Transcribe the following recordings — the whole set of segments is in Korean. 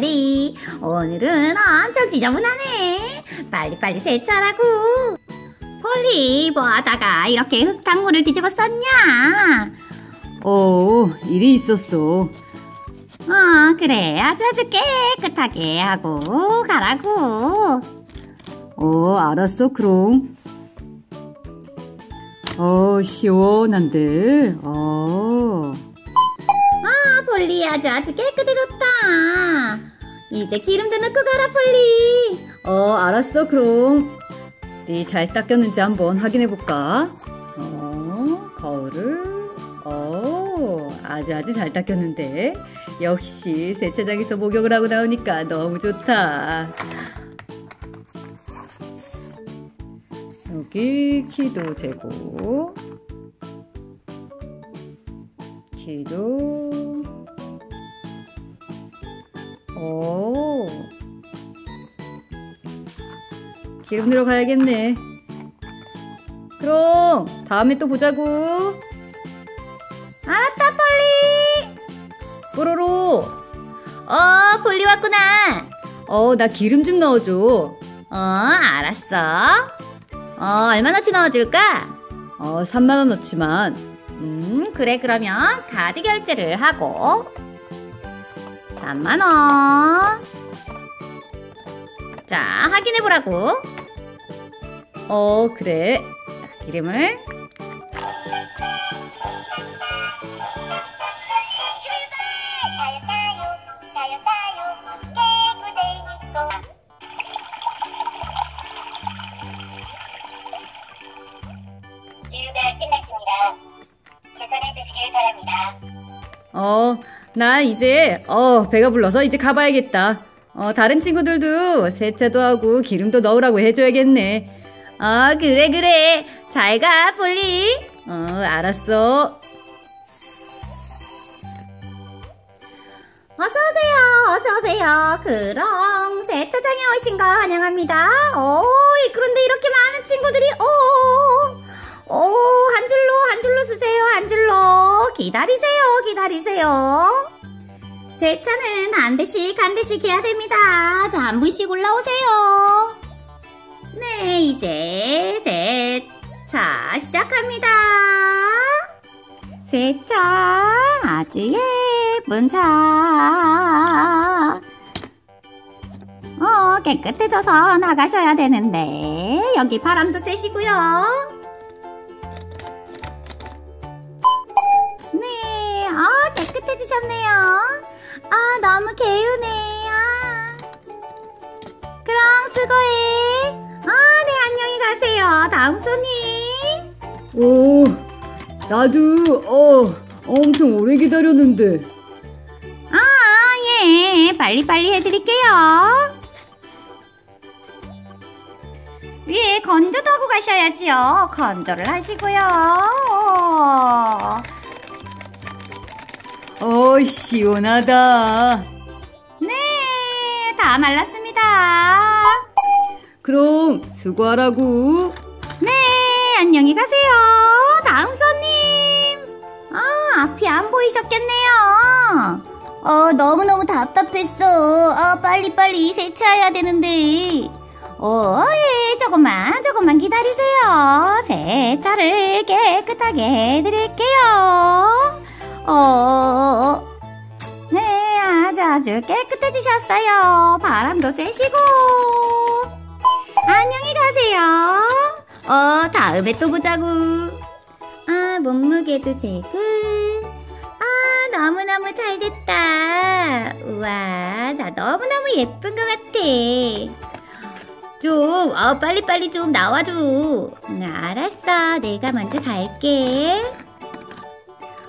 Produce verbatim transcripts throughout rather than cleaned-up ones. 폴리, 오늘은 엄청 지저분하네. 빨리빨리 세차라고. 폴리, 뭐하다가 이렇게 흙탕물을 뒤집어 썼냐? 어, 일이 있었어. 어, 그래. 아주 아주 깨끗하게 하고 가라고. 어, 알았어, 크롱. 어, 시원한데. 어. 아, 폴리 아주 아주 깨끗해졌다. 이제 기름도 넣고 가라, 폴리. 어, 알았어, 크롱. 네, 잘 닦였는지 한번 확인해볼까? 어, 거울을. 어, 아주 아주 잘 닦였는데. 역시 세차장에서 목욕을 하고 나오니까 너무 좋다. 여기 키도 재고, 키도, 오, 기름 넣으러 가야겠네. 그럼 다음에 또 보자고. 알았다, 폴리. 뽀로로. 어, 폴리 왔구나. 어, 나 기름 좀 넣어줘. 어, 알았어. 어, 얼마나치 넣어줄까? 어, 삼만 원 넣지만. 음, 그래, 그러면 카드 결제를 하고. 삼만 원. 자, 확인해보라고. 어, 그래. 기름을. 어, 나 이제 어 배가 불러서 이제 가봐야겠다. 어, 다른 친구들도 세차도 하고 기름도 넣으라고 해줘야겠네. 어, 그래 그래. 잘 가, 폴리. 어, 알았어. 어서오세요, 어서오세요. 크롱 세차장에 오신 걸 환영합니다. 오, 그런데 이렇게 많은 친구들이. 오, 오, 한 줄로 한 줄로 쓰세요. 한 줄로. 기다리세요, 기다리세요. 세차는 한 대씩 한 대씩 해야 됩니다. 자, 한 분씩 올라오세요. 네, 이제 세차 시작합니다. 세차 아주 예쁜 차. 어, 깨끗해져서 나가셔야 되는데. 여기 바람도 쐬시고요. 아, 깨끗해지셨네요. 아, 너무 개운해. 아. 크롱 수고해. 아, 네, 안녕히 가세요. 다음 손님. 오, 나도 어 엄청 오래 기다렸는데. 아, 예, 빨리빨리 해드릴게요. 위에 건조도 하고 가셔야지요. 건조를 하시고요. 오, 시원하다. 네, 다 말랐습니다. 그럼 수고하라고. 네, 안녕히 가세요. 다음 손님. 아, 앞이 안 보이셨겠네요. 어, 너무너무 답답했어. 어, 빨리빨리 세차해야 되는데. 오, 예, 조금만 조금만 기다리세요. 세차를 깨끗하게 해드릴게요. 어, 네, 아주 아주 깨끗해지셨어요. 바람도 쐬시고. 안녕히 가세요. 어, 다음에 또 보자고. 아, 몸무게도 재고. 아, 너무너무 잘됐다. 우와, 나 너무너무 예쁜 것 같아. 좀, 어, 빨리빨리 좀 나와줘. 응, 알았어. 내가 먼저 갈게.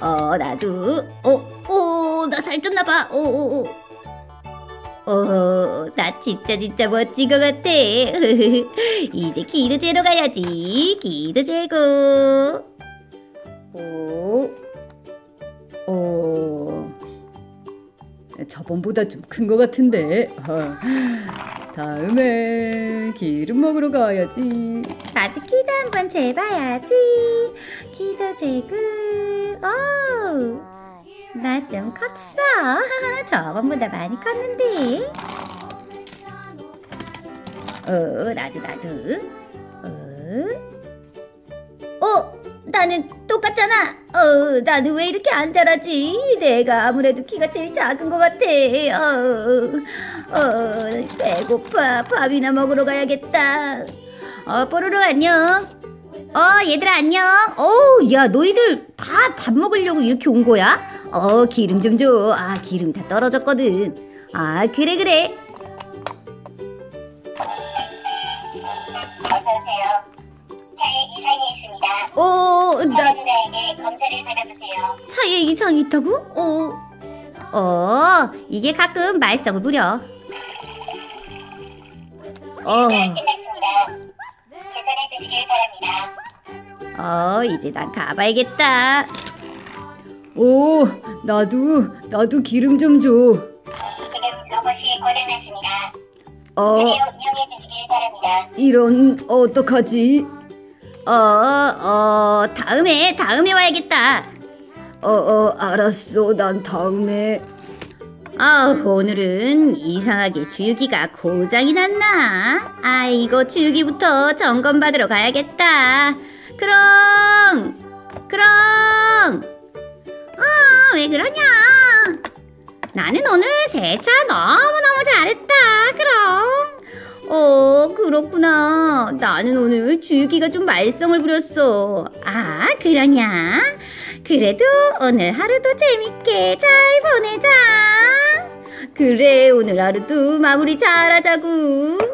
어, 나도. 어, 오, 나 살쪘나봐. 오, 오, 오. 오, 나 진짜 진짜 멋진 것 같아. 이제 키도 재러 가야지. 키도 재고. 오, 오. 저번보다 좀 큰 것 같은데. 다음에 기름 먹으러 가야지. 나도 키도 한번 재봐야지. 키도 재고. 오! 나 좀 컸어. 저번보다 많이 컸는데. 어, 나도 나도. 어, 어, 나는 똑같잖아. 어, 나는 왜 이렇게 안 자라지? 내가 아무래도 키가 제일 작은 것 같아. 어, 어, 배고파. 밥이나 먹으러 가야겠다. 어, 뽀로로 안녕. 어, 얘들아 안녕. 어우, 야, 너희들 다 밥 먹으려고 이렇게 온 거야? 어, 기름 좀 줘. 아, 기름 다 떨어졌거든. 아, 그래 그래. 어서오세요. 차에 이상이 있습니다. 어, 나... 차에 검사를 받아주세요. 차에 이상이 있다고? 어, 어, 이게 가끔 말썽을 부려. 어. 어, 이제 난 가봐야겠다. 오, 나도 나도 기름 좀 줘. 지금 로봇이 고장났습니다. 어, 이용해 주시길 바랍니다. 이런, 어, 어떡하지? 어, 어, 다음에 다음에 와야겠다. 어, 어, 알았어, 난 다음에. 아, 오늘은 이상하게 주유기가 고장이 났나? 아, 이거 주유기부터 점검 받으러 가야겠다. 크롱! 크롱! 어, 왜 그러냐? 나는 오늘 세차 너무너무 잘했다. 크롱! 어, 그렇구나. 나는 오늘 주유기가 좀 말썽을 부렸어. 아, 그러냐? 그래도 오늘 하루도 재밌게 잘 보내자. 그래, 오늘 하루도 마무리 잘하자구.